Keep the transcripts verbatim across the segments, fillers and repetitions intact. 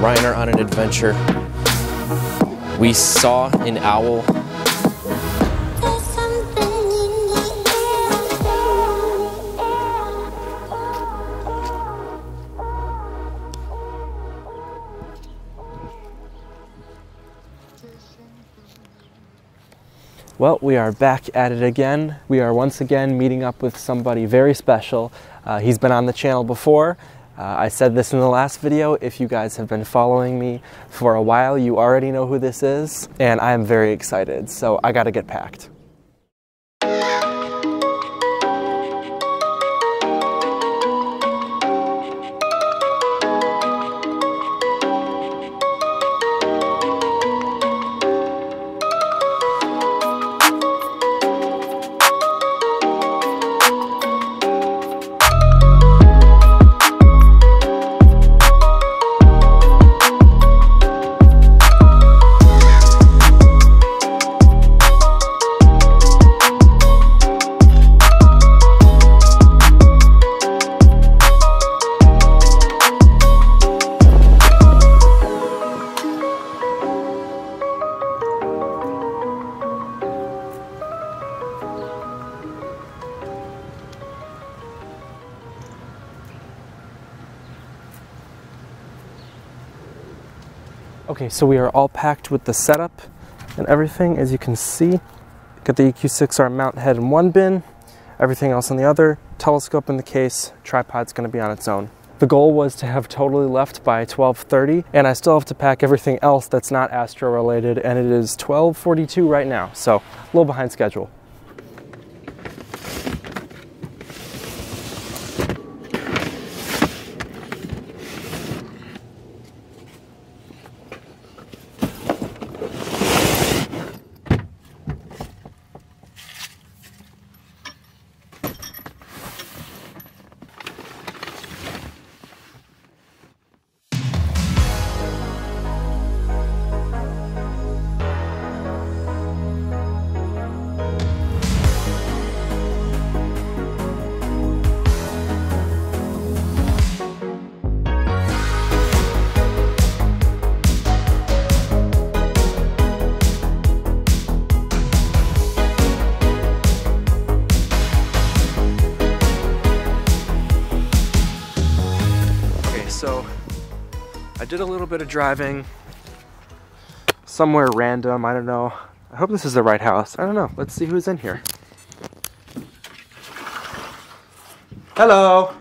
Reiner on an adventure. We saw an owl. Well, we are back at it again. We are once again meeting up with somebody very special. Uh, he's been on the channel before. Uh, I said this in the last video. If you guys have been following me for a while, you already know who this is. And I'm very excited, so I gotta get packed. Okay, so we are all packed with the setup and everything, as you can see. Got the E Q six R mount head in one bin, everything else in the other, telescope in the case, tripod's gonna be on its own. The goal was to have totally left by twelve thirty, and I still have to pack everything else that's not Astro related, and it is twelve forty-two right now, so a little behind schedule. Did a little bit of driving somewhere random. I don't know. I hope this is the right house. I don't know. Let's see who's in here. Hello.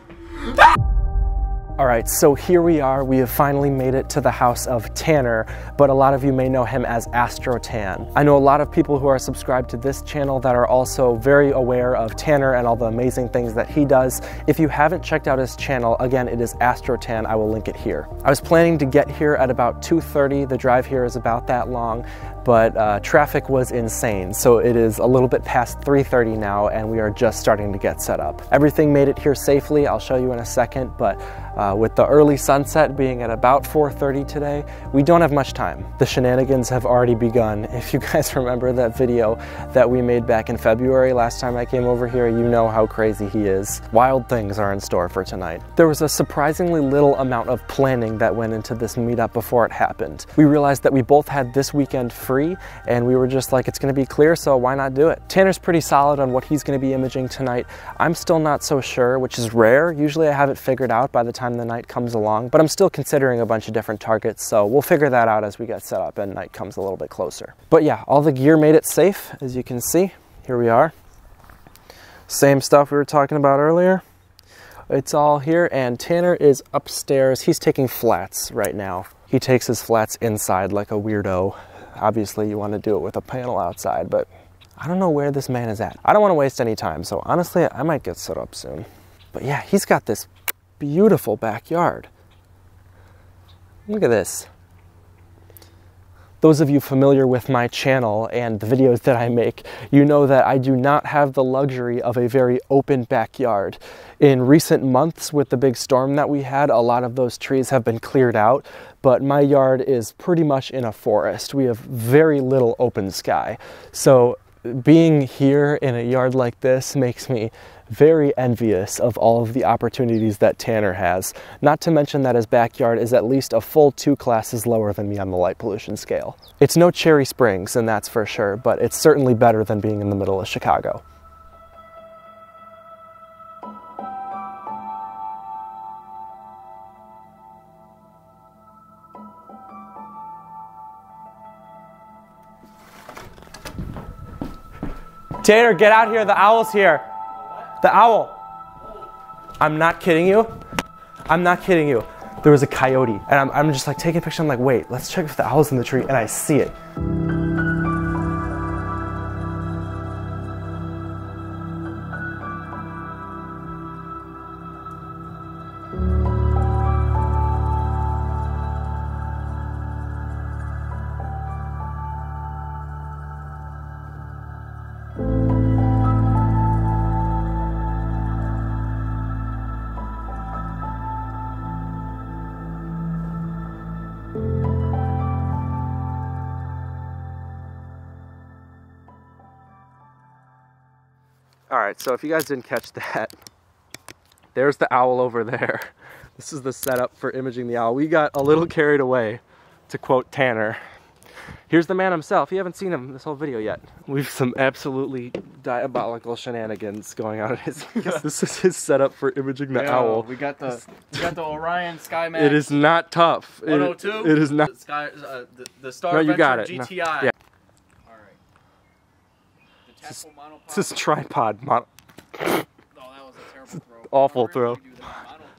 All right, so here we are. We have finally made it to the house of Tanner, but a lot of you may know him as Astro Tan. I know a lot of people who are subscribed to this channel that are also very aware of Tanner and all the amazing things that he does. If you haven't checked out his channel, again, it is Astro Tan. I will link it here. I was planning to get here at about two thirty. The drive here is about that long, but uh, traffic was insane. So it is a little bit past three thirty now, and we are just starting to get set up. Everything made it here safely. I'll show you in a second, but uh, Uh, with the early sunset being at about four thirty today, we don't have much time. The shenanigans have already begun. If you guys remember that video that we made back in February last time I came over here, you know how crazy he is. Wild things are in store for tonight. There was a surprisingly little amount of planning that went into this meetup before it happened. We realized that we both had this weekend free, and we were just like, it's gonna be clear, so why not do it? Tanner's pretty solid on what he's gonna be imaging tonight. I'm still not so sure, which is rare. Usually I have it figured out by the time the night comes along, but I'm still considering a bunch of different targets, so we'll figure that out as we get set up and night comes a little bit closer. But yeah, all the gear made it safe, as you can see. Here we are. Same stuff we were talking about earlier. It's all here, and Tanner is upstairs. He's taking flats right now. He takes his flats inside like a weirdo. Obviously, you want to do it with a panel outside, but I don't know where this man is at. I don't want to waste any time, so honestly, I might get set up soon. But yeah, he's got this beautiful backyard. Look at this. Those of you familiar with my channel and the videos that I make, you know that I do not have the luxury of a very open backyard. In recent months, with the big storm that we had, a lot of those trees have been cleared out, but my yard is pretty much in a forest. We have very little open sky. So being here in a yard like this makes me very envious of all of the opportunities that Tanner has, not to mention that his backyard is at least a full two classes lower than me on the light pollution scale. It's no Cherry Springs, and that's for sure, but it's certainly better than being in the middle of Chicago. Tanner, get out here, the owl's here. The owl. I'm not kidding you. I'm not kidding you. There was a coyote, and I'm, I'm just like taking a picture, I'm like, wait, let's check if the owl's in the tree, and I see it. Alright, so if you guys didn't catch that, there's the owl over there. This is the setup for imaging the owl. We got a little carried away, to quote Tanner. Here's the man himself. You haven't seen him this whole video yet. We've some absolutely diabolical shenanigans going on. This is his setup for imaging the Yo, owl. We got the, we got the Orion SkyMax. It is not tough. one oh two? It, it is not. The, Sky, uh, the, the StarVenture no, G T I. No. Yeah. This is tripod mono. No, that was a terrible throw. Awful throw.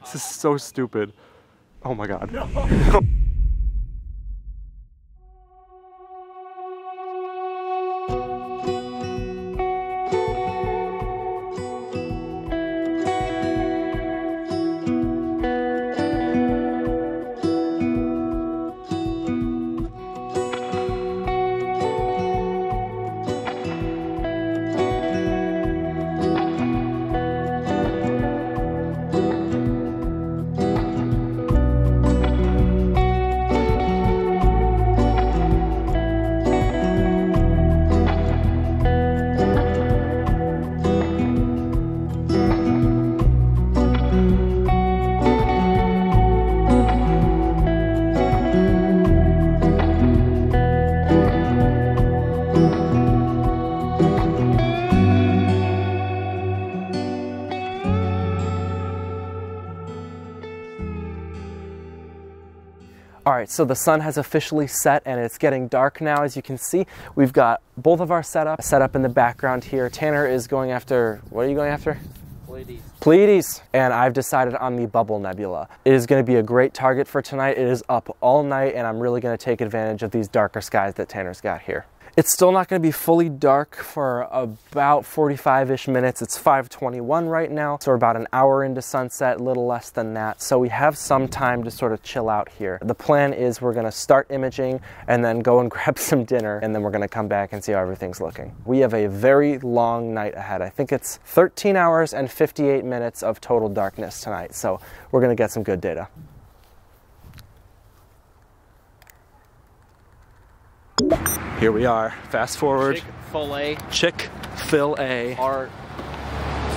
This is so stupid. Oh my god. No. Alright, so the sun has officially set and it's getting dark now. As you can see, we've got both of our setup set up in the background here. Tanner is going after, what are you going after? Pleiades. Pleiades. And I've decided on the Bubble Nebula. It is going to be a great target for tonight. It is up all night and I'm really going to take advantage of these darker skies that Tanner's got here. It's still not going to be fully dark for about forty-five-ish minutes. It's five twenty-one right now, so we're about an hour into sunset, a little less than that. So we have some time to sort of chill out here. The plan is we're going to start imaging and then go and grab some dinner, and then we're going to come back and see how everything's looking. We have a very long night ahead. I think it's thirteen hours and fifty-eight minutes of total darkness tonight, so we're going to get some good data. Here we are. Fast forward. Chick-fil-A. Chick-fil-A. Our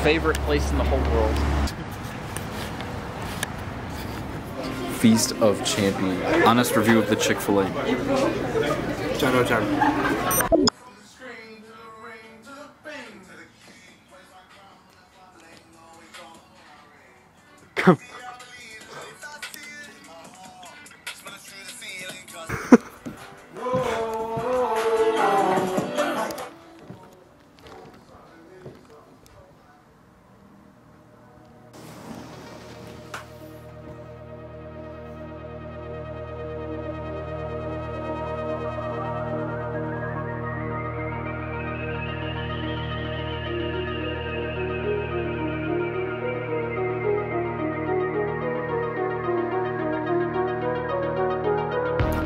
favorite place in the whole world. Feast of Champion. Honest review of the Chick-fil-A. John O'John. Come.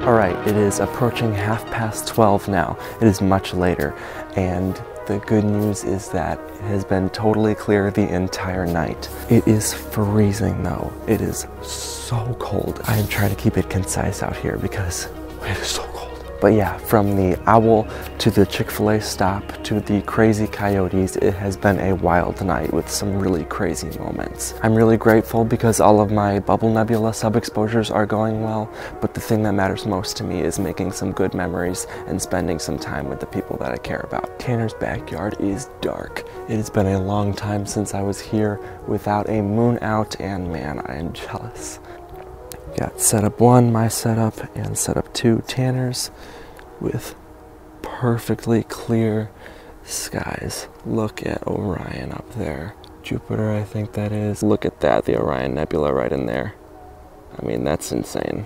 Alright, it is approaching half past twelve now. It is much later, and the good news is that it has been totally clear the entire night. It is freezing though. It is so cold. I am trying to keep it concise out here because it is so cold. But yeah, from the owl to the Chick-fil-A stop to the crazy coyotes, it has been a wild night with some really crazy moments. I'm really grateful because all of my Bubble Nebula sub-exposures are going well, but the thing that matters most to me is making some good memories and spending some time with the people that I care about. Tanner's backyard is dark. It has been a long time since I was here without a moon out, and man, I am jealous. Got setup one, my setup, and setup two, Tanner's, with perfectly clear skies. Look at Orion up there. Jupiter, I think that is. Look at that, the Orion Nebula right in there. I mean, that's insane.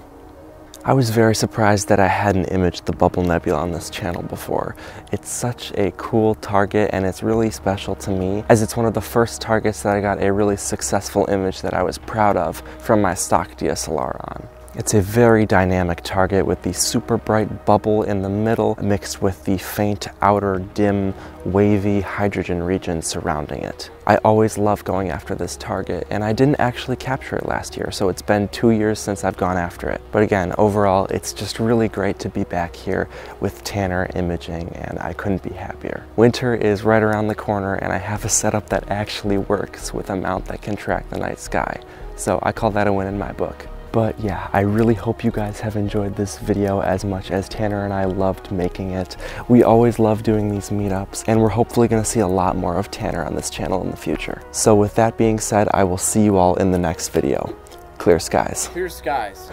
I was very surprised that I hadn't imaged the Bubble Nebula on this channel before. It's such a cool target, and it's really special to me, as it's one of the first targets that I got a really successful image that I was proud of from my stock D S L R on. It's a very dynamic target with the super bright bubble in the middle mixed with the faint, outer, dim, wavy hydrogen region surrounding it. I always love going after this target, and I didn't actually capture it last year, so it's been two years since I've gone after it. But again, overall, it's just really great to be back here with Tanner imaging, and I couldn't be happier. Winter is right around the corner, and I have a setup that actually works with a mount that can track the night sky. So I call that a win in my book. But yeah, I really hope you guys have enjoyed this video as much as Tanner and I loved making it. We always love doing these meetups, and we're hopefully gonna see a lot more of Tanner on this channel in the future. So with that being said, I will see you all in the next video. Clear skies. Clear skies.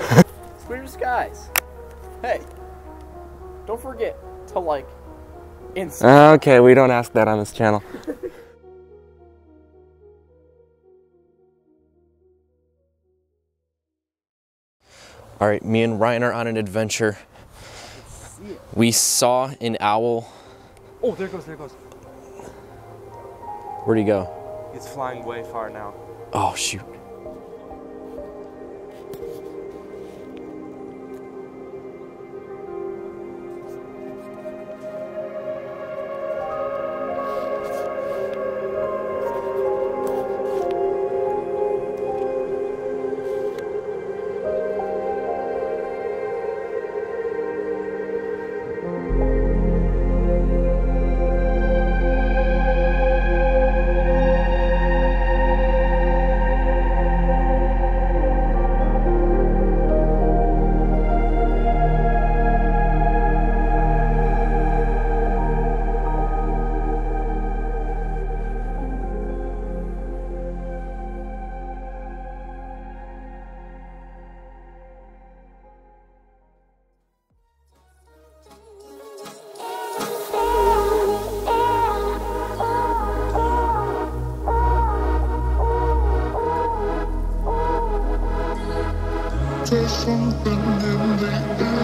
Clear skies. Hey, don't forget to like, Instagram. Okay, we don't ask that on this channel. All right, me and Ryan are on an adventure. We saw an owl. Oh, there it goes, there it goes. Where'd he go? It's flying way far now. Oh, shoot. There's something in the air.